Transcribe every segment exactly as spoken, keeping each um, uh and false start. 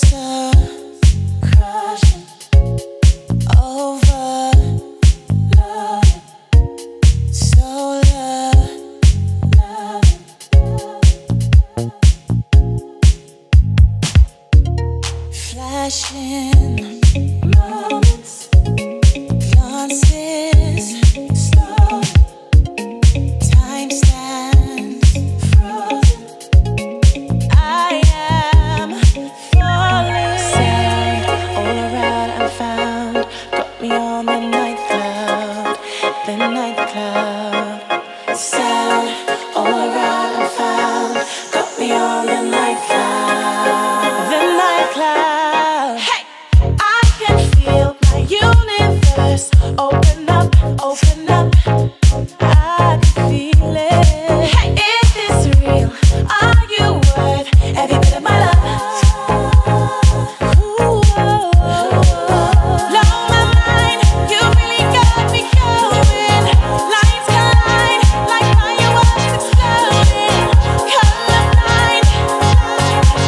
closer, crushing, over, loving, so loving, loving, flashing moments, glances, slow, time stands frozen. I am falling. Sound all around I found, got me on the night cloud, the night cloud. Sound all around I found, got me on the night cloud, the night cloud. Hey, I can feel my universe open up, open up. I can feel it. Hey, is this real? Are you worth every bit of my love? Ooh, oh, oh. Blow my mind, you really got me going. Lights collide, like fireworks exploding. Colorblind, I'm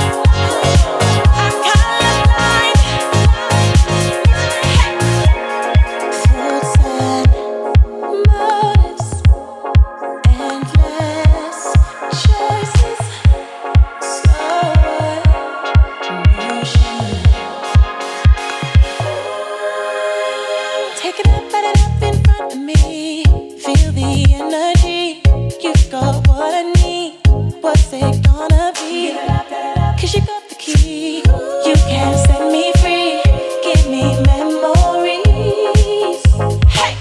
colorblind. Hey. Thoughts and motives, endless choices, slow motion. Take it up, let it up in front of me. Feel the energy, you've got what I need. What's it gonna be? Cause you got the key, you can set me free. Give me memories. Hey,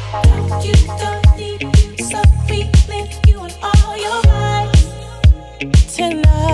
you don't need you, so we blink you in all your minds tonight.